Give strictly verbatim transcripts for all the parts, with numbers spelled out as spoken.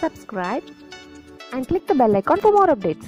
Subscribe and click the bell icon for more updates.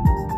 You